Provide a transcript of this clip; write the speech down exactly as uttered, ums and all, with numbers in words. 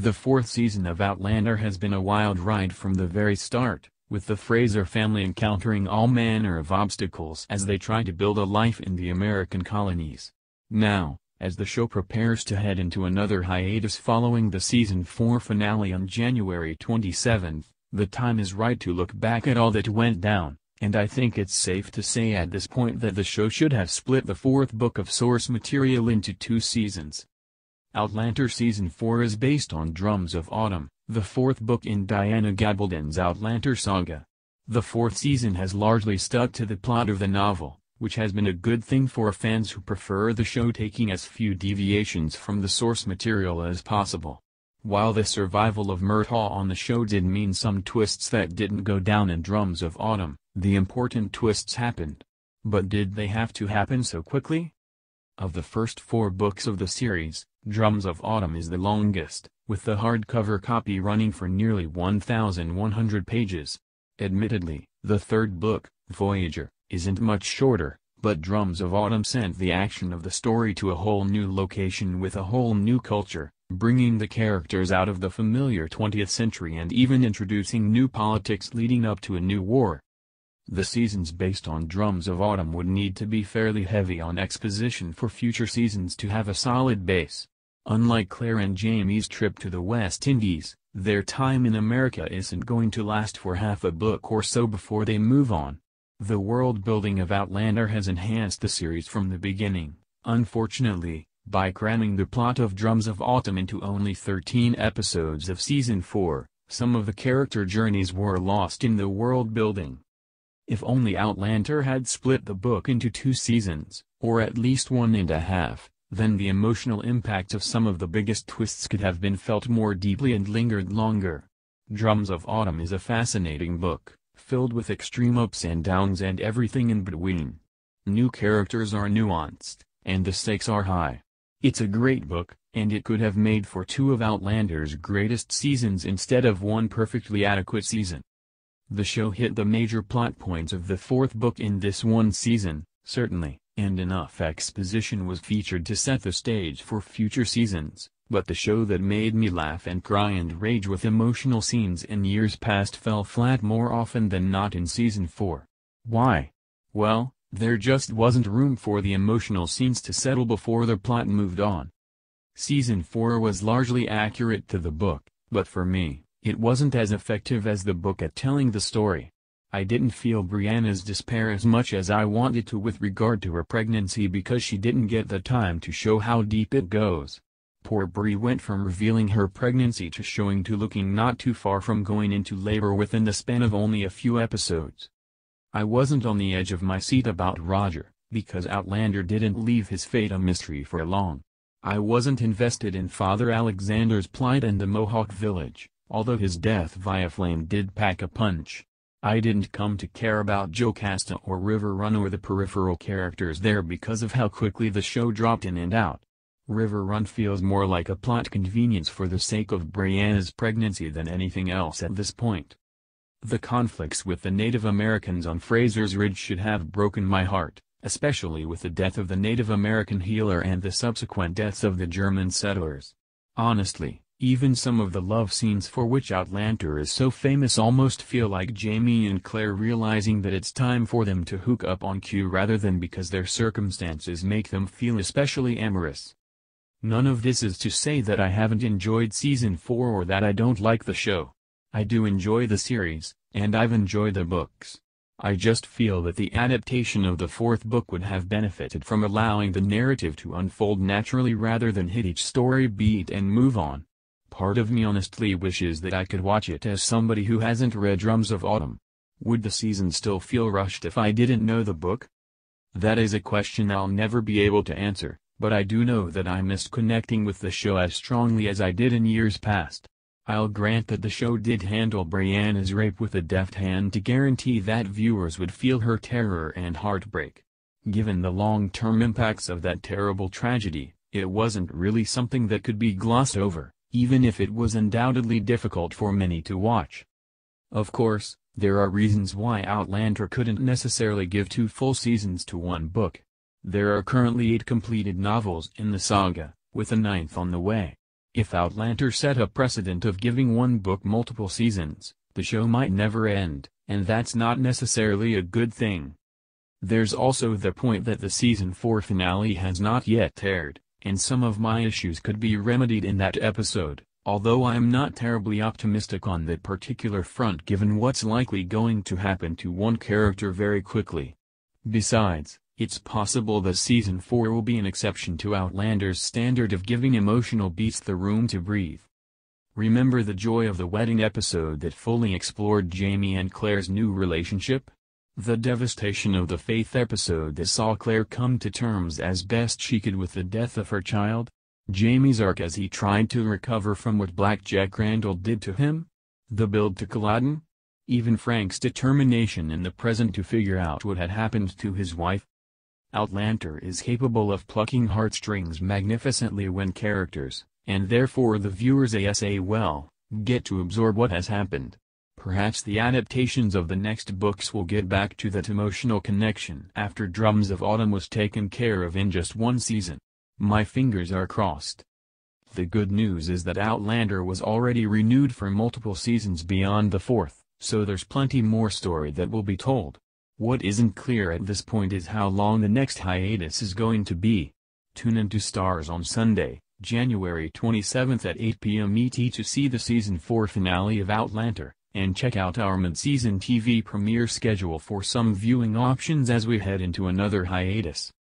The fourth season of Outlander has been a wild ride from the very start, with the Fraser family encountering all manner of obstacles as they try to build a life in the American colonies. Now, as the show prepares to head into another hiatus following the season four finale on January twenty-seventh, the time is right to look back at all that went down, and I think it's safe to say at this point that the show should have split the fourth book of source material into two seasons. Outlander Season four is based on Drums of Autumn, the fourth book in Diana Gabaldon's Outlander saga. The fourth season has largely stuck to the plot of the novel, which has been a good thing for fans who prefer the show taking as few deviations from the source material as possible. While the survival of Murtaugh on the show did mean some twists that didn't go down in Drums of Autumn, the important twists happened. But did they have to happen so quickly? Of the first four books of the series, Drums of Autumn is the longest, with the hardcover copy running for nearly one thousand one hundred pages. Admittedly, the third book, Voyager, isn't much shorter, but Drums of Autumn sent the action of the story to a whole new location with a whole new culture, bringing the characters out of the familiar twentieth century and even introducing new politics leading up to a new war. The seasons based on Drums of Autumn would need to be fairly heavy on exposition for future seasons to have a solid base. Unlike Claire and Jamie's trip to the West Indies, their time in America isn't going to last for half a book or so before they move on. The world-building of Outlander has enhanced the series from the beginning, unfortunately, by cramming the plot of Drums of Autumn into only thirteen episodes of Season four, some of the character journeys were lost in the world-building. If only Outlander had split the book into two seasons, or at least one and a half, then the emotional impact of some of the biggest twists could have been felt more deeply and lingered longer. Drums of Autumn is a fascinating book, filled with extreme ups and downs and everything in between. New characters are nuanced, and the stakes are high. It's a great book, and it could have made for two of Outlander's greatest seasons instead of one perfectly adequate season. The show hit the major plot points of the fourth book in this one season, certainly, and enough exposition was featured to set the stage for future seasons, but the show that made me laugh and cry and rage with emotional scenes in years past fell flat more often than not in Season four. Why? Well, there just wasn't room for the emotional scenes to settle before the plot moved on. Season four was largely accurate to the book, but for me, it wasn't as effective as the book at telling the story. I didn't feel Brianna's despair as much as I wanted to with regard to her pregnancy because she didn't get the time to show how deep it goes. Poor Bri went from revealing her pregnancy to showing to looking not too far from going into labor within the span of only a few episodes. I wasn't on the edge of my seat about Roger, because Outlander didn't leave his fate a mystery for long. I wasn't invested in Father Alexander's plight in the Mohawk village, although his death via flame did pack a punch. I didn't come to care about Jocasta or River Run or the peripheral characters there because of how quickly the show dropped in and out. River Run feels more like a plot convenience for the sake of Brianna's pregnancy than anything else at this point. The conflicts with the Native Americans on Fraser's Ridge should have broken my heart, especially with the death of the Native American healer and the subsequent deaths of the German settlers. Honestly, even some of the love scenes for which Outlander is so famous almost feel like Jamie and Claire realizing that it's time for them to hook up on cue rather than because their circumstances make them feel especially amorous. None of this is to say that I haven't enjoyed Season four or that I don't like the show. I do enjoy the series, and I've enjoyed the books. I just feel that the adaptation of the fourth book would have benefited from allowing the narrative to unfold naturally rather than hit each story beat and move on. Part of me honestly wishes that I could watch it as somebody who hasn't read Drums of Autumn. Would the season still feel rushed if I didn't know the book? That is a question I'll never be able to answer, but I do know that I missed connecting with the show as strongly as I did in years past. I'll grant that the show did handle Brianna's rape with a deft hand to guarantee that viewers would feel her terror and heartbreak. Given the long-term impacts of that terrible tragedy, it wasn't really something that could be glossed over, even if it was undoubtedly difficult for many to watch. Of course, there are reasons why Outlander couldn't necessarily give two full seasons to one book. There are currently eight completed novels in the saga, with a ninth on the way. If Outlander set a precedent of giving one book multiple seasons, the show might never end, and that's not necessarily a good thing. There's also the point that the season four finale has not yet aired, and some of my issues could be remedied in that episode, although I'm not terribly optimistic on that particular front given what's likely going to happen to one character very quickly. Besides, it's possible that season four will be an exception to Outlander's standard of giving emotional beats the room to breathe. Remember the Joy of the Wedding episode that fully explored Jamie and Claire's new relationship? The Devastation of the Faith episode that saw Claire come to terms as best she could with the death of her child? Jamie's arc as he tried to recover from what Black Jack Randall did to him? The build to Culloden? Even Frank's determination in the present to figure out what had happened to his wife? Outlander is capable of plucking heartstrings magnificently when characters, and therefore the viewers ASAL, get to absorb what has happened. Perhaps the adaptations of the next books will get back to that emotional connection after Drums of Autumn was taken care of in just one season. My fingers are crossed. The good news is that Outlander was already renewed for multiple seasons beyond the fourth, so there's plenty more story that will be told. What isn't clear at this point is how long the next hiatus is going to be. Tune into Starz on Sunday, January twenty-seventh at eight p m E T to see the season four finale of Outlander, and check out our mid-season T V premiere schedule for some viewing options as we head into another hiatus.